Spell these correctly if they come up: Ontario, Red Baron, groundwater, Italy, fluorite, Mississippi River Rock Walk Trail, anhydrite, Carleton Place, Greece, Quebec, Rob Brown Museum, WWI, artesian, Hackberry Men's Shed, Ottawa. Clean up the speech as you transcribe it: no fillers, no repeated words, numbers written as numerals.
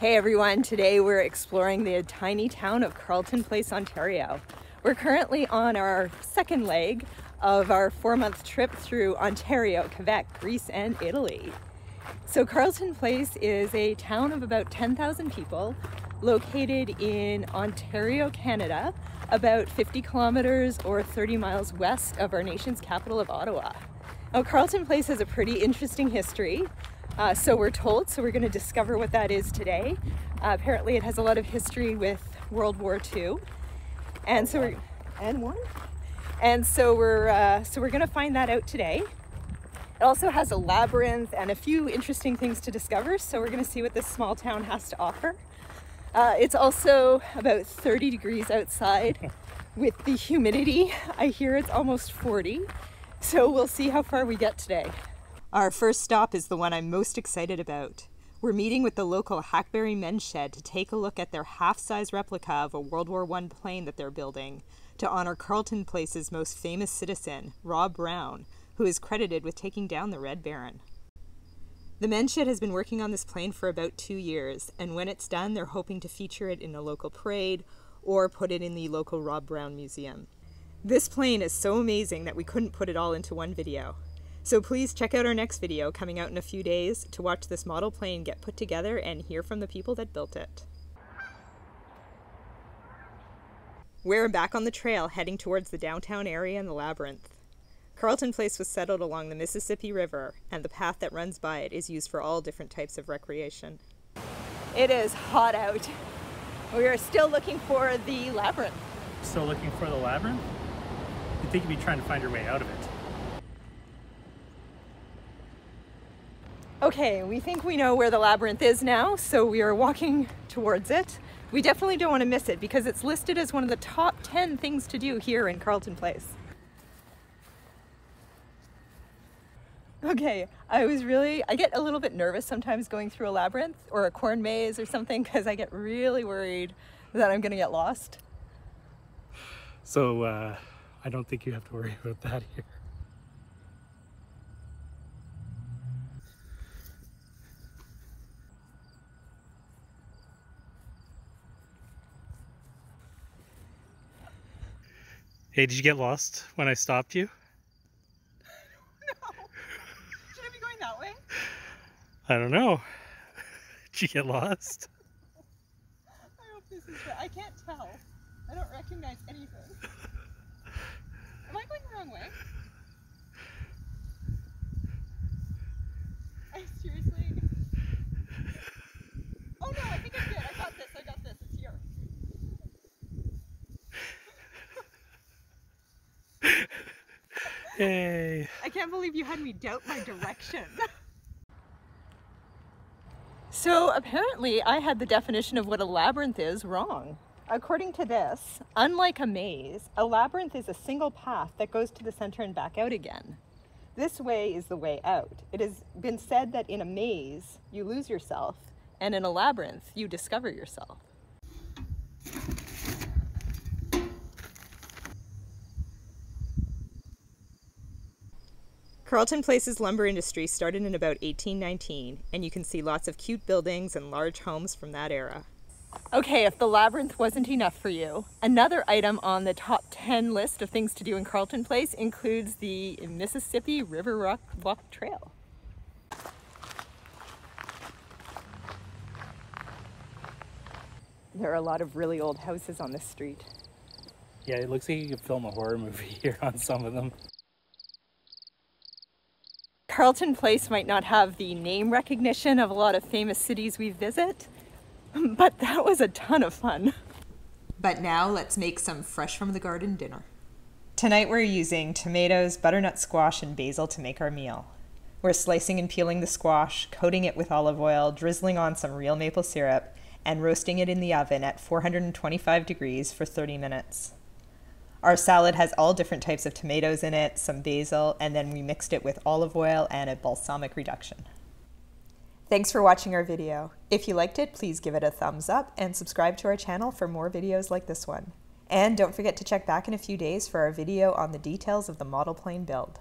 Hey everyone, today we're exploring the tiny town of Carleton Place, Ontario. We're currently on our second leg of our 4-month trip through Ontario, Quebec, Greece, and Italy. So Carleton Place is a town of about 10,000 people located in Ontario, Canada, about 50 kilometers or 30 miles west of our nation's capital of Ottawa. Now Carleton Place has a pretty interesting history. So we're told, so we're going to discover what that is today. Apparently it has a lot of history with World War II. And so we're going to find that out today. It also has a labyrinth and a few interesting things to discover, so we're going to see what this small town has to offer. It's also about 30 degrees outside with the humidity. I hear it's almost 40, so we'll see how far we get today. Our first stop is the one I'm most excited about. We're meeting with the local Hackberry Men's Shed to take a look at their half-size replica of a World War I plane that they're building to honor Carleton Place's most famous citizen, Rob Brown, who is credited with taking down the Red Baron. The Men's Shed has been working on this plane for about 2 years, and when it's done, they're hoping to feature it in a local parade or put it in the local Rob Brown Museum. This plane is so amazing that we couldn't put it all into one video. So please check out our next video coming out in a few days to watch this model plane get put together and hear from the people that built it. We're back on the trail heading towards the downtown area and the labyrinth. Carleton Place was settled along the Mississippi River, and the path that runs by it is used for all different types of recreation. It is hot out. We are still looking for the labyrinth. Still looking for the labyrinth? You'd think you'd be trying to find your way out of it. Okay, we think we know where the labyrinth is now, so we are walking towards it. We definitely don't want to miss it because it's listed as one of the top 10 things to do here in Carleton Place. Okay, I get a little bit nervous sometimes going through a labyrinth or a corn maze or something because I get really worried that I'm going to get lost. So I don't think you have to worry about that here. Hey, did you get lost when I stopped you? No. Should I be going that way? I don't know. Did you get lost? I hope this is right. I can't tell. I don't recognize anything. Am I going the wrong way? I seriously... Oh no, I think I did. I got this. It's here. Yay. I can't believe you had me doubt my direction. So apparently I had the definition of what a labyrinth is wrong. According to this, unlike a maze, a labyrinth is a single path that goes to the center and back out again. This way is the way out. It has been said that in a maze, you lose yourself, and in a labyrinth, you discover yourself. Carleton Place's lumber industry started in about 1819, and you can see lots of cute buildings and large homes from that era. Okay, if the labyrinth wasn't enough for you, another item on the top 10 list of things to do in Carleton Place includes the Mississippi River Rock Walk Trail. There are a lot of really old houses on this street. Yeah, it looks like you could film a horror movie here on some of them. Carleton Place might not have the name recognition of a lot of famous cities we visit, but that was a ton of fun. But now let's make some fresh from the garden dinner. Tonight we're using tomatoes, butternut squash, and basil to make our meal. We're slicing and peeling the squash, coating it with olive oil, drizzling on some real maple syrup, and roasting it in the oven at 425 degrees for 30 minutes. Our salad has all different types of tomatoes in it, some basil, and then we mixed it with olive oil and a balsamic reduction. Thanks for watching our video. If you liked it, please give it a thumbs up and subscribe to our channel for more videos like this one. And don't forget to check back in a few days for our video on the details of the model plane build.